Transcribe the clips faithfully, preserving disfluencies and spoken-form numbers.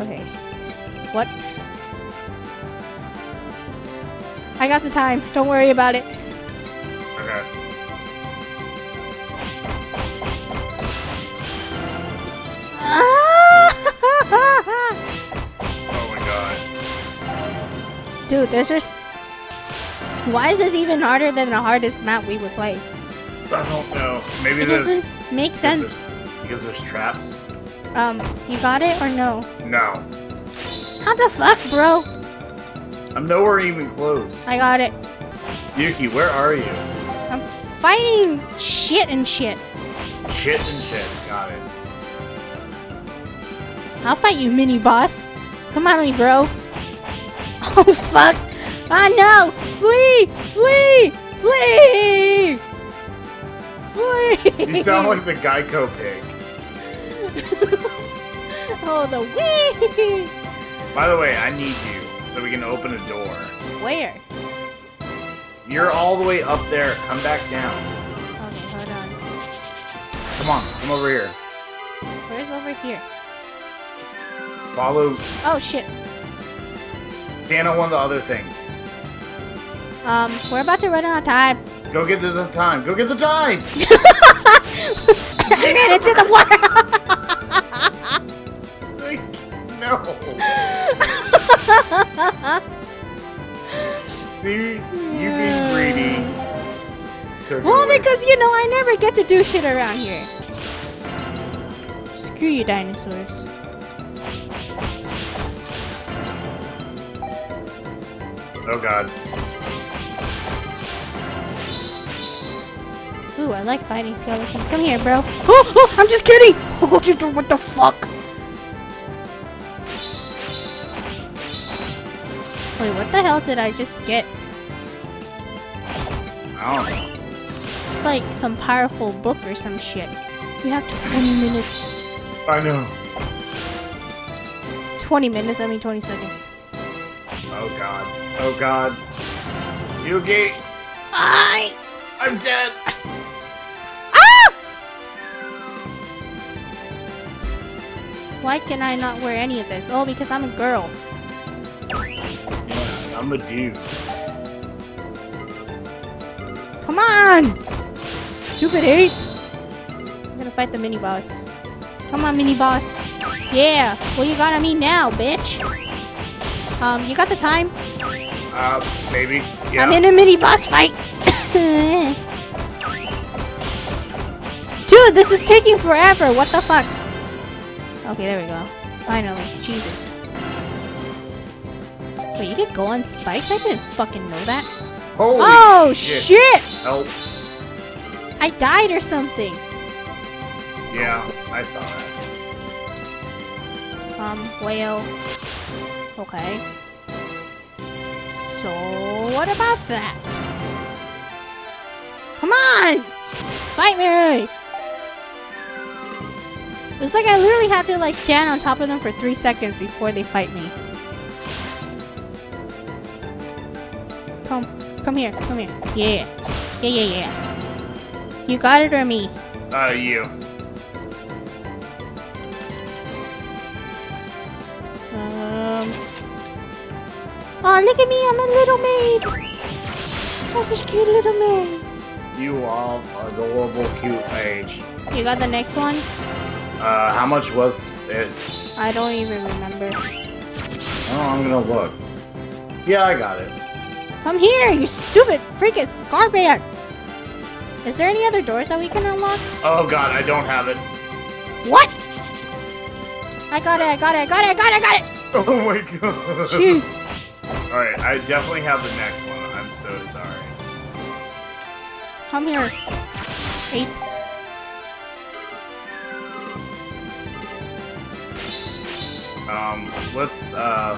Okay. What? I got the time. Don't worry about it. Okay. Oh my god. Dude, there's just... Why is this even harder than the hardest map we would play? I don't know. Maybe it doesn't make sense. There's, because there's traps. Um, you got it or no? No. How the fuck, bro? I'm nowhere even close. I got it. Yuki, where are you? I'm fighting shit and shit. Shit and shit. Got it. I'll fight you, mini boss. Come on me, bro. Oh, fuck. Ah, no. Flee. Flee. Flee. Flee. You sound like the Geico pig. Oh, the wee. By the way, I need you. So we can open a door. Where? You're all the way up there. Come back down. Okay, hold on. Come on, come over here. Where's over here? Follow. Oh shit. Stand on one of the other things. Um, we're about to run out of time. Go get the time. Go get the time. I made it to the water. Like, no. See, you being greedy. Well, because you know I never get to do shit around here. Screw you, dinosaurs. Oh god. Ooh, I like fighting skeletons. Come here, bro. Oh, oh, I'm just kidding. Oh, just what the fuck? Wait, what the hell did I just get? I don't know. It's like some powerful book or some shit. We have twenty minutes. I know. twenty minutes, I mean twenty seconds. Oh god. Oh god. Yuki! I... I'm dead! Ah! Why can I not wear any of this? Oh, because I'm a girl. I'm a dude. Come on! Stupid ape! I'm gonna fight the mini boss. Come on, mini boss. Yeah! Well, you got on me now, bitch! Um, you got the time? Uh, maybe. Yeah. I'm in a mini boss fight! Dude, this is taking forever! What the fuck? Okay, there we go. Finally. Jesus. Wait, you can go on spikes? I didn't fucking know that. Holy oh shit! shit. Help! I died or something. Yeah, I saw that. Um, well, okay. So what about that? Come on, fight me! It's like I literally have to like stand on top of them for three seconds before they fight me. Come, come here, come here. Yeah, yeah, yeah, yeah. You got it or me? Uh, you. Um. Oh, look at me! I'm a little maid. I'm such a cute little maid. You are adorable, cute maid. You got the next one? Uh, how much was it? I don't even remember. Oh, I'm gonna look. Yeah, I got it. Come here, you stupid freaking Scarbeck! Is there any other doors that we can unlock? Oh god, I don't have it. What? I got it, I got it, I got it, I got it, I got it! Oh my god. Jeez. Alright, I definitely have the next one. I'm so sorry. Come here, ape. Um, let's, uh...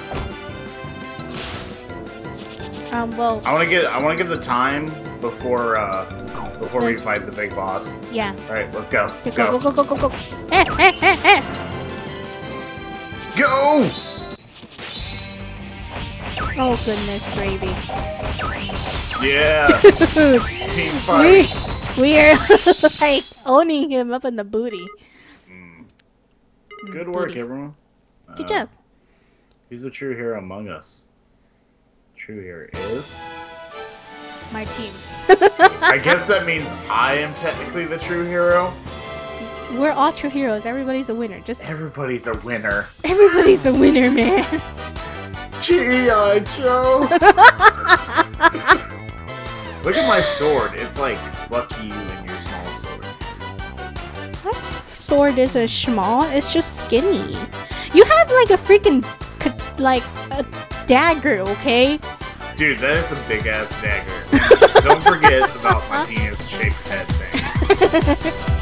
Um, well, I want to get I want to get the time before uh, before we fight the big boss. Yeah. All right, let's go. Go go go go go go. Go. Eh, eh, eh, eh. Go! Oh goodness, gravy. Yeah. Team fight. We, we are like owning him up in the booty. Mm. Good work, booty. everyone. Good uh, job. Who's the true hero among us? True hero is... my team. I guess that means I am technically the true hero. We're all true heroes. Everybody's a winner. Just Everybody's a winner. Everybody's a winner, man. G I. Joe. Look at my sword. It's like, fuck you and your small sword. My sword is a small. It's just skinny. You have like a freaking, like, a dagger, okay? Dude, that is a big-ass dagger. Don't forget about my penis-shaped head thing.